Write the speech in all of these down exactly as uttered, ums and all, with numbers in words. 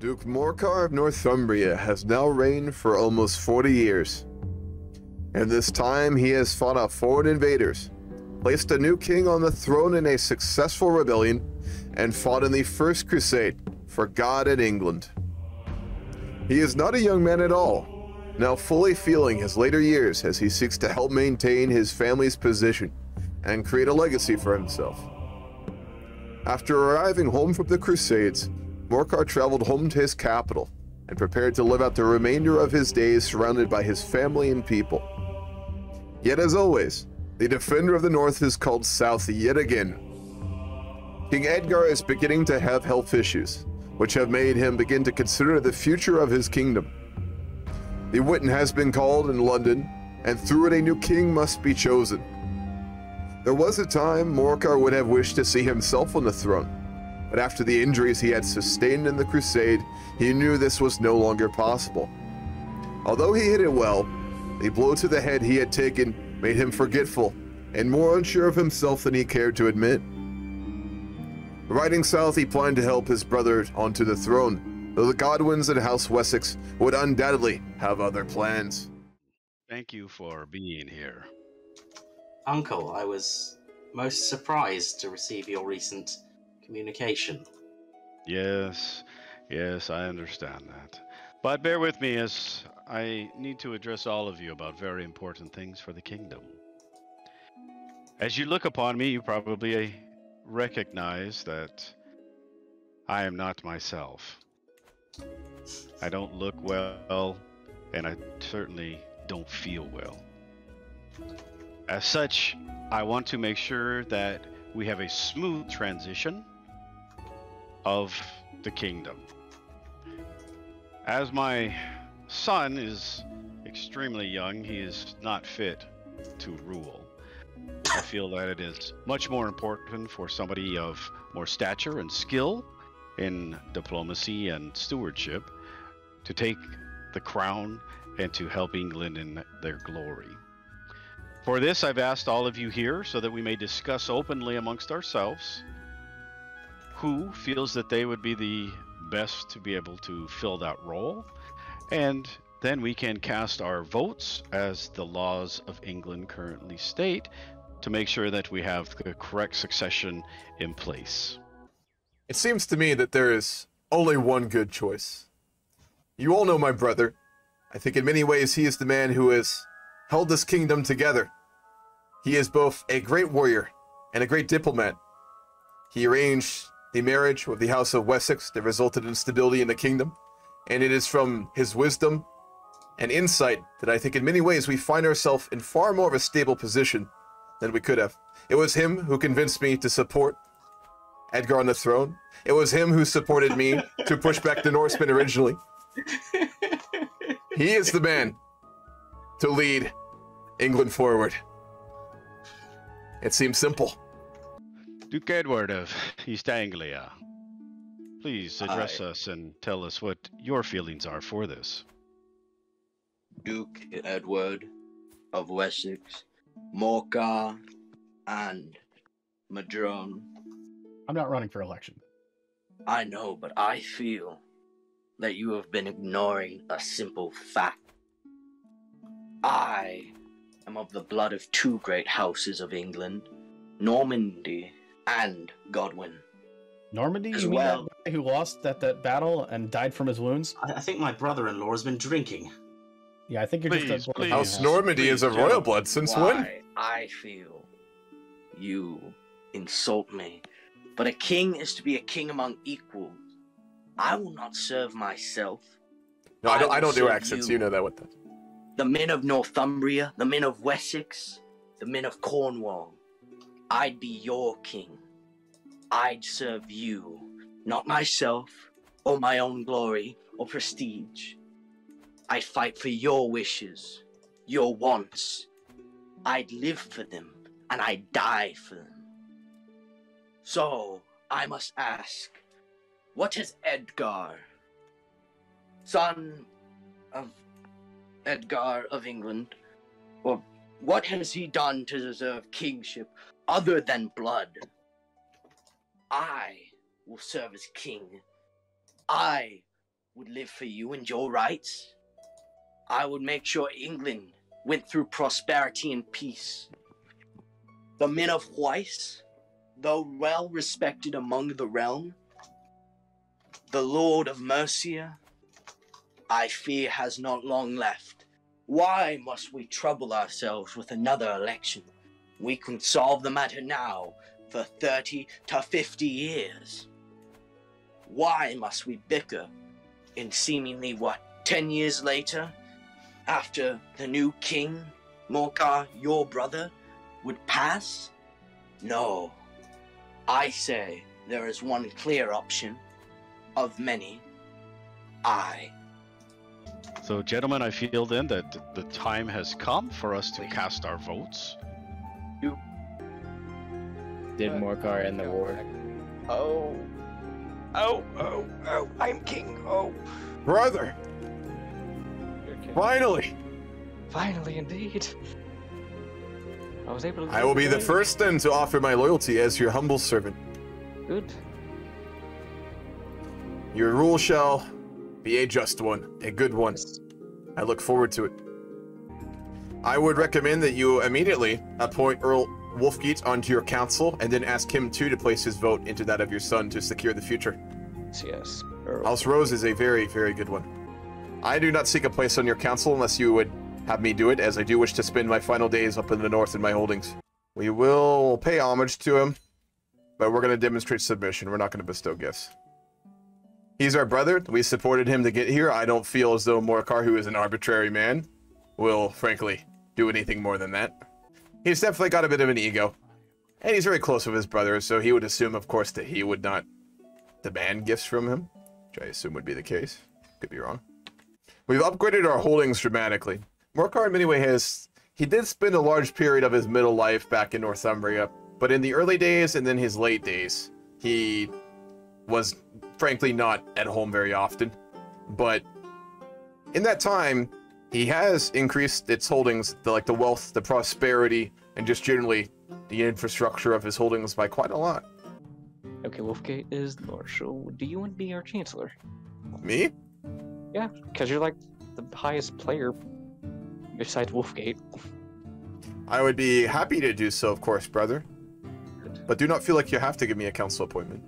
Duke Morcar of Northumbria has now reigned for almost forty years. In this time he has fought off foreign invaders, placed a new king on the throne in a successful rebellion, and fought in the First Crusade for God and England. He is not a young man at all, now fully feeling his later years as he seeks to help maintain his family's position and create a legacy for himself. After arriving home from the Crusades, Morcar traveled home to his capital and prepared to live out the remainder of his days surrounded by his family and people. Yet as always, the defender of the North is called South yet again. King Edgar is beginning to have health issues, which have made him begin to consider the future of his kingdom. The Witan has been called in London, and through it a new king must be chosen. There was a time Morcar would have wished to see himself on the throne, but after the injuries he had sustained in the Crusade, he knew this was no longer possible. Although he hit it well, the blow to the head he had taken made him forgetful and more unsure of himself than he cared to admit. Riding south, he planned to help his brother onto the throne, though the Godwins and House Wessex would undoubtedly have other plans. Thank you for being here. Uncle, I was most surprised to receive your recent communication. Yes, yes, I understand that. But bear with me as I need to address all of you about very important things for the kingdom. As you look upon me, you probably recognize that I am not myself. I don't look well, and I certainly don't feel well. As such, I want to make sure that we have a smooth transition of the kingdom. As my son is extremely young, he is not fit to rule. I feel that it is much more important for somebody of more stature and skill in diplomacy and stewardship to take the crown and to help England in their glory. For this, I've asked all of you here so that we may discuss openly amongst ourselves who feels that they would be the best to be able to fill that role, and then we can cast our votes as the laws of England currently state to make sure that we have the correct succession in place. It seems to me that there is only one good choice. You all know my brother. I think in many ways he is the man who has held this kingdom together. He is both a great warrior and a great diplomat. He arranged the marriage with the House of Wessex that resulted in stability in the kingdom, and it is from his wisdom and insight that I think in many ways we find ourselves in far more of a stable position than we could have. It was him who convinced me to support Edgar on the throne. It was him who supported me to push back the Norsemen originally. He is the man to lead England forward. It seems simple. Duke Edward of East Anglia, please address Hi. us and tell us what your feelings are for this. Duke Edward of Wessex, Morcar, and Madrone. I'm not running for election. I know, but I feel that you have been ignoring a simple fact. I am of the blood of two great houses of England, Normandy and Godwin. Normandy, as you mean well, that guy who lost at that battle and died from his wounds? I, I think my brother-in-law has been drinking. Yeah, I think you're please, just a House Normandy is of royal blood since why when? I feel you insult me, but a king is to be a king among equals. I will not serve myself. No, I don't. I, I don't do accents. You. you know that with that. The men of Northumbria, the men of Wessex, the men of Cornwall. I'd be your king. I'd serve you, not myself, or my own glory or prestige. I'd fight for your wishes, your wants. I'd live for them, and I'd die for them. So, I must ask, what is Edgar, son of Edgar of England, or what has he done to deserve kingship other than blood? I will serve as king. I would live for you and your rights. I would make sure England went through prosperity and peace. The men of Hwicce, though well respected among the realm, the Lord of Mercia, I fear has not long left. Why must we trouble ourselves with another election? We can solve the matter now for thirty to fifty years. Why must we bicker in seemingly, what, ten years later, after the new king, Morcar, your brother, would pass? No. I say there is one clear option of many. I. So, gentlemen, I feel then that the time has come for us to Wait. cast our votes. You did Morcar end the war? Oh. Oh, oh, oh, I'm king, oh. Brother! King. Finally! Finally, indeed. I was able to... I will be the first then to offer my loyalty as your humble servant. Good. Your rule shall be a just one, a good one. I look forward to it. I would recommend that you immediately appoint Earl Wolfgeat onto your council, and then ask him too to place his vote into that of your son to secure the future. Yes. Earl. House Rose is a very, very good one. I do not seek a place on your council unless you would have me do it, as I do wish to spend my final days up in the north in my holdings. We will pay homage to him, but we're going to demonstrate submission. We're not going to bestow gifts. He's our brother. We supported him to get here. I don't feel as though Morcar, who is an arbitrary man, will, frankly, do anything more than that. He's definitely got a bit of an ego, and he's very close with his brother, so he would assume, of course, that he would not demand gifts from him, which I assume would be the case. Could be wrong. We've upgraded our holdings dramatically. Morcar, in many ways, has, he did spend a large period of his middle life back in Northumbria, but in the early days and then his late days, he was, frankly, not at home very often. But in that time, he has increased its holdings, the, like the wealth, the prosperity, and just generally the infrastructure of his holdings by quite a lot. Okay, Wolfgate is the marshal. Do you want to be our chancellor? Me? Yeah, because you're like the highest player besides Wolfgate. I would be happy to do so, of course, brother. Good. But do not feel like you have to give me a council appointment.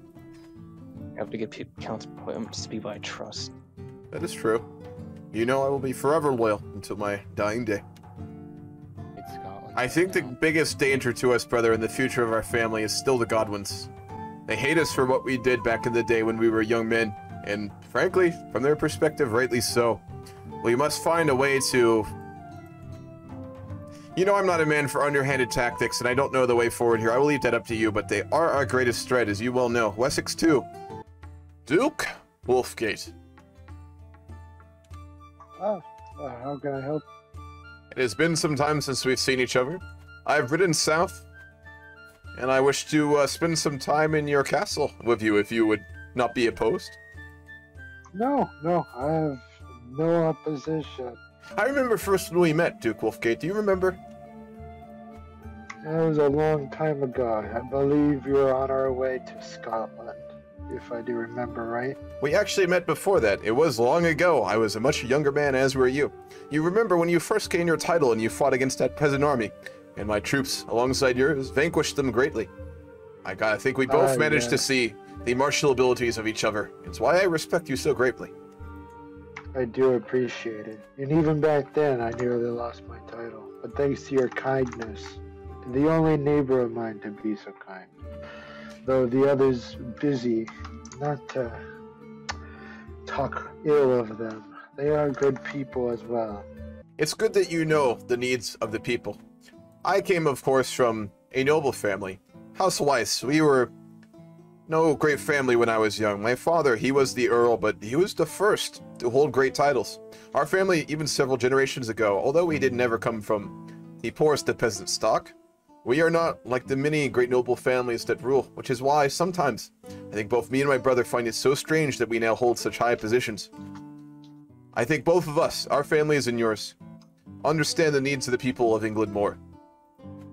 You have to give people council appointments to be by trust. That is true. You know I will be forever loyal until my dying day. It's Scotland, I think now. The biggest danger to us, brother, in the future of our family is still the Godwins. They hate us for what we did back in the day when we were young men, and frankly, from their perspective, rightly so. We must find a way to... You know I'm not a man for underhanded tactics, and I don't know the way forward here. I will leave that up to you, but they are our greatest threat, as you well know. Wessex too. Duke Wolfgate. Oh, well, how can I help? It has been some time since we've seen each other. I've ridden south, and I wish to uh, spend some time in your castle with you, if you would not be opposed. No, no, I have no opposition. I remember first when we met, Duke Wolfgate. Do you remember? That was a long time ago. I believe you were on our way to Scotland, if I do remember right. We actually met before that. It was long ago. I was a much younger man, as were you. You remember when you first gained your title and you fought against that peasant army, and my troops, alongside yours, vanquished them greatly. I, got, I think we both uh, managed yeah. to see the martial abilities of each other. It's why I respect you so greatly. I do appreciate it. And even back then, I nearly lost my title. But thanks to your kindness, the only neighbor of mine to be so kind. Though the others busy, not to talk ill of them. They are good people as well. It's good that you know the needs of the people. I came, of course, from a noble family. House Hwicce, we were no great family when I was young. My father, he was the Earl, but he was the first to hold great titles. Our family, even several generations ago, although we did never come from the poorest of peasant stock, we are not like the many great noble families that rule, which is why sometimes I think both me and my brother find it so strange that we now hold such high positions. I think both of us, our families and yours, understand the needs of the people of England more.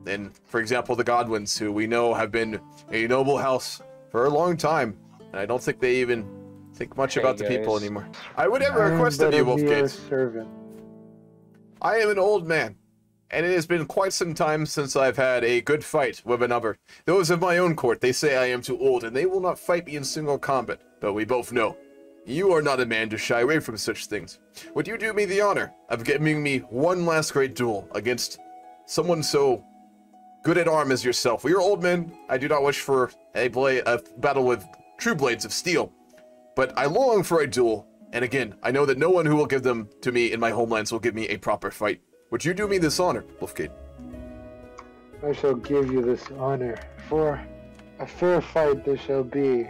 And, for example, the Godwins, who we know have been a noble house for a long time, and I don't think they even think much hey about guys. the people anymore. I would ever request of you, Wolfgate. I am an old man, and it has been quite some time since I've had a good fight with another. Those of my own court, they say I am too old, and they will not fight me in single combat, but we both know. You are not a man to shy away from such things. Would you do me the honor of giving me one last great duel against someone so good at arm as yourself? For your old men, I do not wish for a, blade, a battle with true blades of steel, but I long for a duel, and again, I know that no one who will give them to me in my homelands will give me a proper fight. Would you do me this honor, Wolfgate? I shall give you this honor. For a fair fight there shall be.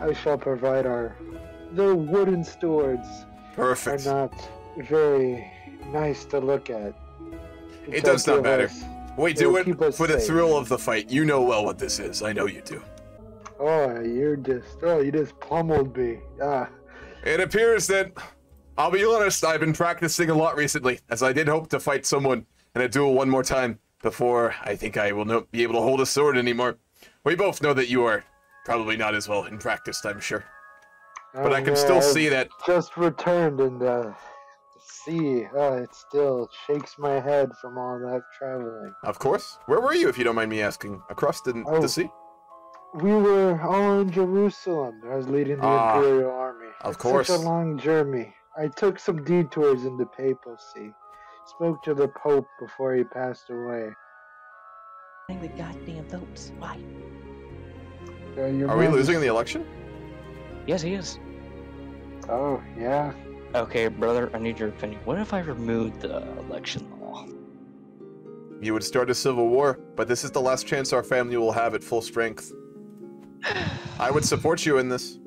I shall provide our... The wooden swords Perfect. are not very nice to look at. It, it does not matter. Us, we do it for safe. the thrill of the fight. You know well what this is. I know you do. Oh, you're just... Oh, you just pummeled me. Ah. It appears that... I'll be honest, I've been practicing a lot recently, as I did hope to fight someone in a duel one more time before I think I will not be able to hold a sword anymore. We both know that you are probably not as well in practice, I'm sure. But oh, I can yeah, still I've see that. Just returned and uh, see, oh, it still shakes my head from all that traveling. Of course. Where were you, if you don't mind me asking? Across the, oh, the sea? We were all in Jerusalem. I was leading the ah, Imperial Army. Of it's course. Such a long journey. I took some detours into papacy. Spoke to the Pope before he passed away. I think the goddamn votes. Why? So Are we losing the election? Yes, he is. Oh, yeah. Okay, brother, I need your opinion. What if I removed the election law? You would start a civil war, but this is the last chance our family will have at full strength. I would support you in this.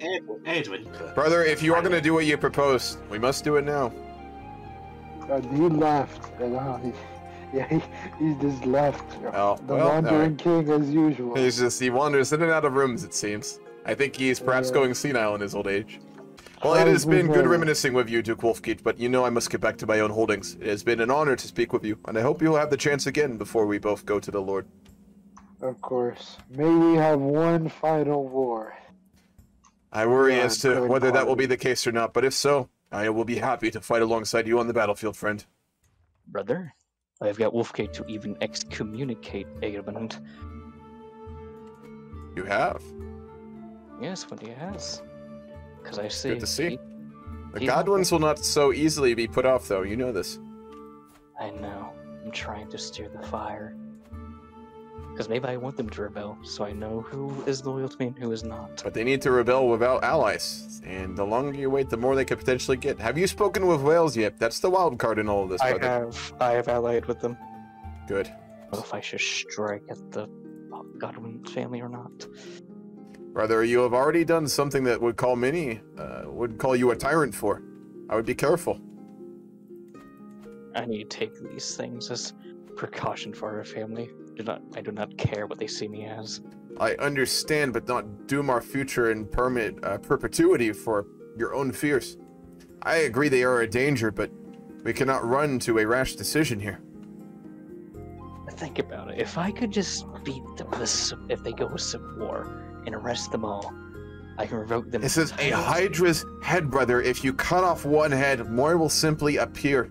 Edwin. Edwin. Brother, if you are going to do what you proposed, we must do it now. God, he left. And, uh, he, yeah, he, he just left. Oh, the well, wandering no. king, as usual. He's just, he wanders in and out of rooms, it seems. I think he's perhaps yeah. going senile in his old age. Well, How it has been good reminiscing with you, Duke Wolfgeat, but you know I must get back to my own holdings. It has been an honor to speak with you, and I hope you'll have the chance again before we both go to the Lord. Of course. May we have one final war. I worry yeah, as to whether party. that will be the case or not, but if so, I will be happy to fight alongside you on the battlefield, friend. Brother, I've got Wolfgate to even excommunicate Edmund. You have? Yes, what he has. Because I see... Good to see. He, the he Godwins will not so easily be put off, though. You know this. I know. I'm trying to steer the fire. Because maybe I want them to rebel, so I know who is loyal to me and who is not. But they need to rebel without allies, and the longer you wait, the more they could potentially get. Have you spoken with Wales yet? That's the wild card in all of this. I brother. have. I have allied with them. Good. I don't know if I should strike at the Godwin family or not. Brother, you have already done something that would call many, uh, would call you a tyrant for. I would be careful. I need to take these things as precaution for our family. Do not, I do not care what they see me as. I understand, but not doom our future in permit, uh, perpetuity for your own fears. I agree they are a danger, but we cannot run to a rash decision here. Think about it. If I could just beat them if they go with civil war and arrest them all, I can revoke them. This is a Hydra's head, brother. If you cut off one head, more will simply appear.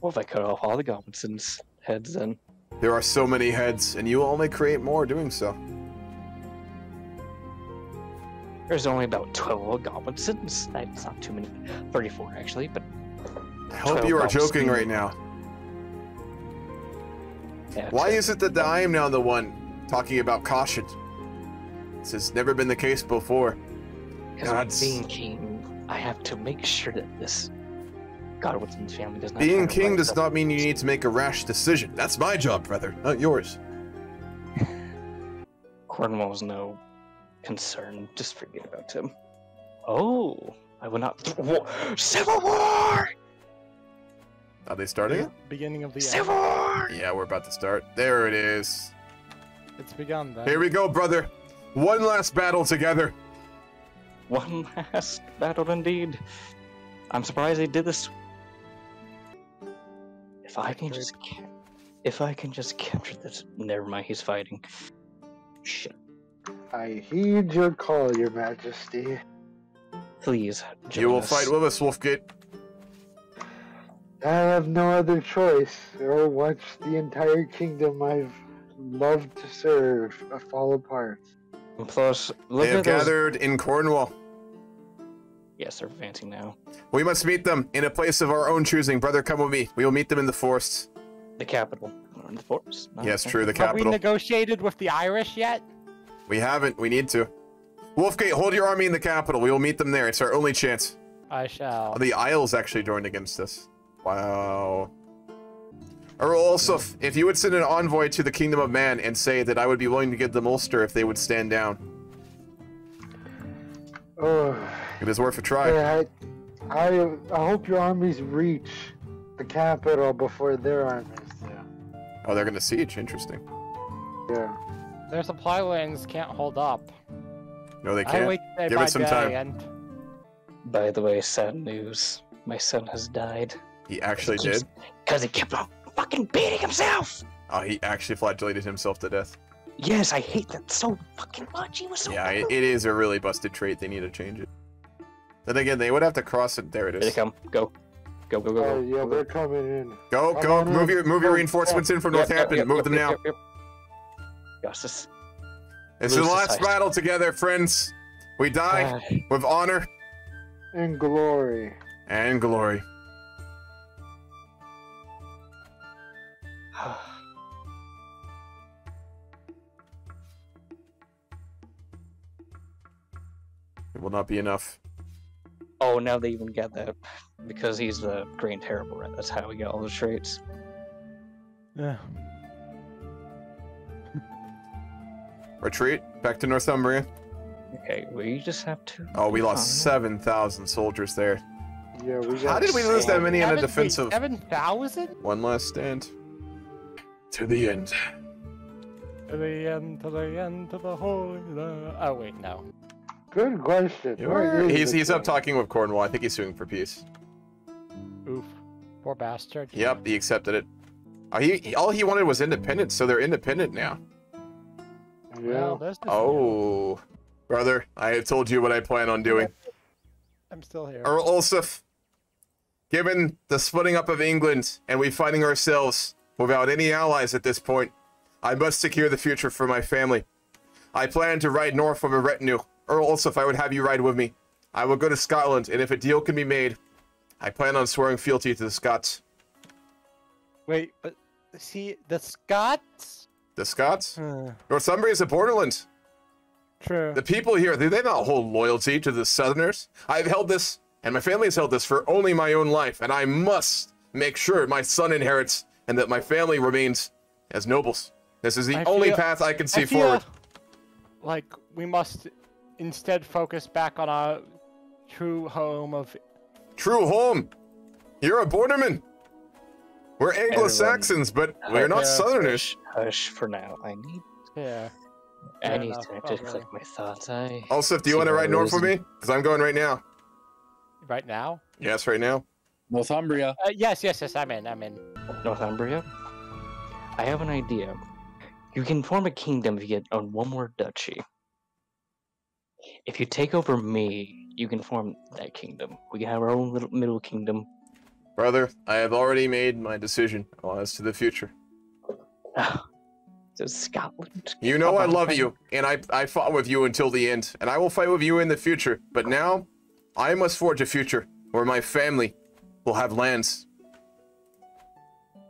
What if I cut off all the goblins' heads then? There are so many heads, and you will only create more doing so. There's only about twelve goblins. That's not too many. thirty-four, actually, but... I hope you are joking right now. Yeah, Why is it that I am now the one talking about caution? This has never been the case before. Because I'm being king, I have to make sure that this... Godwin's family does not Being king does not mean you need to make a rash decision. That's my job, brother, not yours. Cornwall's no concern. Just forget about him. Oh, I will not. Civil war! Are they starting it? Beginning of the Civil War! Yeah, we're about to start. There it is. It's begun then. Here we go, brother. One last battle together. One last battle indeed. I'm surprised they did this. If I can just, if I can just capture this. Never mind, he's fighting. Shit. I heed your call, Your Majesty. Please, join You will us. Fight with us, Wolfgate. I have no other choice, or watch the entire kingdom I've loved to serve fall apart. And plus, look they have at gathered those... in Cornwall. Yes, they're advancing now. We must meet them in a place of our own choosing. Brother, come with me. We will meet them in the forests. The capital. In the forests. No, yes, true, the capital. Have we negotiated with the Irish yet? We haven't. We need to. Wolfgate, hold your army in the capital. We will meet them there. It's our only chance. I shall. Oh, the Isles actually joined against us. Wow. Earl Olsuf, if you would send an envoy to the Kingdom of Man and say that I would be willing to give them Ulster if they would stand down. Oh, it is worth a try. I, I, I hope your armies reach the capital before their armies do. Oh, they're going to siege. Interesting. Yeah. Their supply lines can't hold up. No, they can't. I wait day give by it some day time. And... By the way, sad news. My son has died. He actually he keeps, did? Because he kept on fucking beating himself! Oh, he actually flagellated himself to death. Yes, I hate that so fucking much. He was so Yeah, it, it is a really busted trait. They need to change it. Then again, they would have to cross it. There it is. Here they come. Go. Go, go, go. Uh, yeah, go, they're go. coming in. Go, go. On, move your, move your reinforcements in from yep, Northampton. Yep, yep, move yep, them yep, now. Yep, yep. Justice. It's the last battle together, friends. We die uh, with honor. And glory. And glory. It will not be enough. Oh, now they even got that because he's the Green Terrible, right? That's how we got all the traits. Yeah. Retreat back to Northumbria. Okay, we just have to. Oh, we lost seven thousand soldiers there. Yeah, we got. How did we lose that many on a defensive? Seven thousand. One last stand. To the end. To the end, to the end, to the whole. Oh wait, no. Good question. Where he's he's up talking with Cornwall. I think he's suing for peace. Oof, poor bastard. Yep, he accepted it. Uh, he all he wanted was independence, so they're independent now. Yeah. Well, oh, brother, I have told you what I plan on doing. I'm still here. Earl Olsuf, given the splitting up of England and we finding ourselves without any allies at this point, I must secure the future for my family. I plan to ride north with a retinue. Earl Olsuf, I would have you ride with me. I will go to Scotland, and if a deal can be made, I plan on swearing fealty to the Scots. Wait, but see, the Scots? The Scots? Uh, Northumbria is a borderland. True. The people here, do they not hold loyalty to the Southerners? I've held this, and my family has held this for only my own life, and I must make sure my son inherits and that my family remains as nobles. This is the I only feel, path I can see I feel forward. Like, we must... Instead, focus back on our true home of... True home? You're a borderman. We're Anglo-Saxons, but we're not Southerners. Hush for now. I need... Yeah. I need enough. to oh, just click my thoughts. I also, do you want to ride north with me? Because I'm going right now. Right now? Yes, right now. Northumbria. Uh, yes, yes, yes. I'm in. I'm in. Northumbria? I have an idea. You can form a kingdom if you get on one more duchy. If you take over me, you can form that kingdom. We can have our own little middle kingdom. Brother, I have already made my decision as to the future. So Scotland. You know I love you, and I, I fought with you until the end, and I will fight with you in the future. But now, I must forge a future where my family will have lands.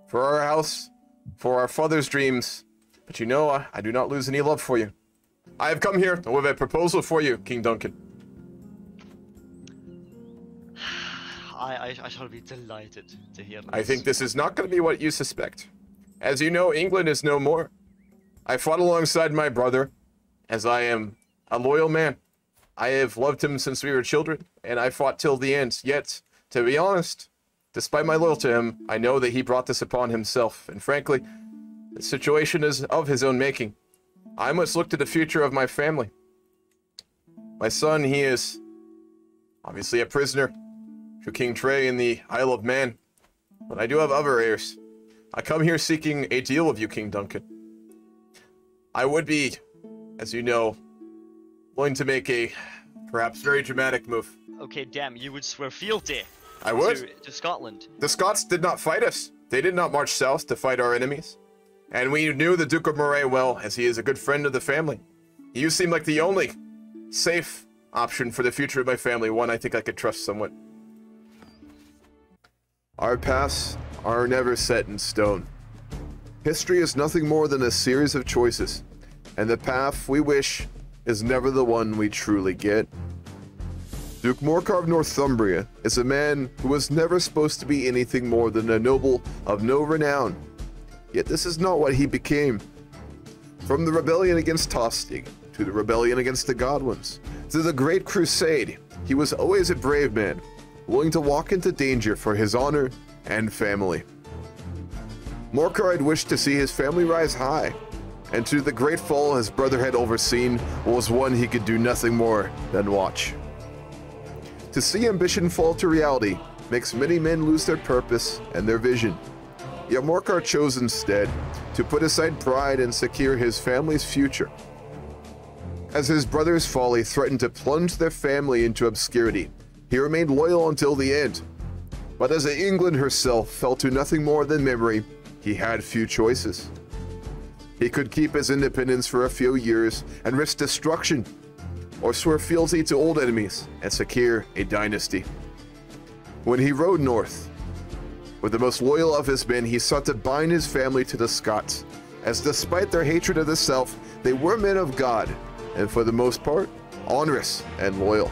For our house, for our father's dreams. But you know, I, I do not lose any love for you. I have come here with a proposal for you, King Duncan. I, I, I shall be delighted to hear this. I think this is not going to be what you suspect. As you know, England is no more. I fought alongside my brother, as I am a loyal man. I have loved him since we were children, and I fought till the end. Yet, to be honest, despite my loyalty to him, I know that he brought this upon himself. And frankly, the situation is of his own making. I must look to the future of my family. My son, he is obviously a prisoner to King Trey in the Isle of Man, but I do have other heirs. I come here seeking a deal with you, King Duncan. I would be, as you know, going to make a perhaps very dramatic move. Okay, damn, you would swear fealty. I would. To, to Scotland. The Scots did not fight us. They did not march south to fight our enemies. And we knew the Duke of Moray well, as he is a good friend of the family. You seem like the only safe option for the future of my family, one I think I could trust somewhat. Our paths are never set in stone. History is nothing more than a series of choices, and the path we wish is never the one we truly get. Duke Morcar of Northumbria is a man who was never supposed to be anything more than a noble of no renown. Yet this is not what he became. From the rebellion against Tostig, to the rebellion against the Godwins, to the Great Crusade, he was always a brave man, willing to walk into danger for his honor and family. Morcar had wished to see his family rise high, and to the great fall his brother had overseen was one he could do nothing more than watch. To see ambition fall to reality makes many men lose their purpose and their vision. Yet Morcar chose instead to put aside pride and secure his family's future. As his brother's folly threatened to plunge their family into obscurity, he remained loyal until the end. But as England herself fell to nothing more than memory, he had few choices. He could keep his independence for a few years and risk destruction, or swear fealty to old enemies and secure a dynasty. When he rode north, with the most loyal of his men, he sought to bind his family to the Scots, as despite their hatred of the South, they were men of God, and for the most part, onerous and loyal.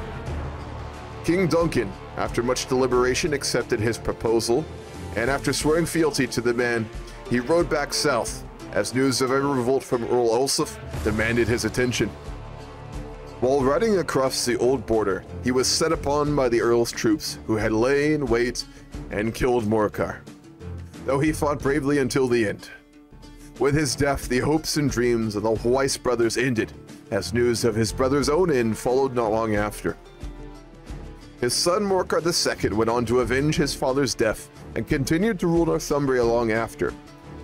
King Duncan, after much deliberation, accepted his proposal, and after swearing fealty to the man, he rode back south, as news of a revolt from Earl Olsuf demanded his attention. While riding across the old border, he was set upon by the Earl's troops, who had lay in wait and killed Morcar, though he fought bravely until the end. With his death, the hopes and dreams of the Hwicce brothers ended, as news of his brother's own end followed not long after. His son Morcar the Second went on to avenge his father's death and continued to rule Northumbria long after.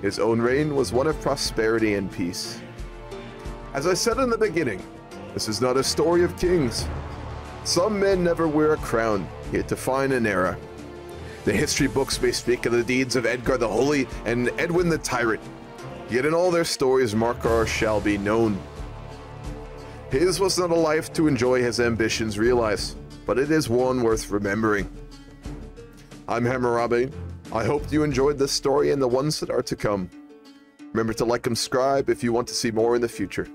His own reign was one of prosperity and peace. As I said in the beginning, this is not a story of kings. Some men never wear a crown, yet define an era. The history books may speak of the deeds of Edgar the Holy and Edwin the Tyrant, yet in all their stories Morcar shall be known. His was not a life to enjoy his ambitions realized, but it is one worth remembering. I'm Hammurabae. I hope you enjoyed this story and the ones that are to come. Remember to like and subscribe if you want to see more in the future.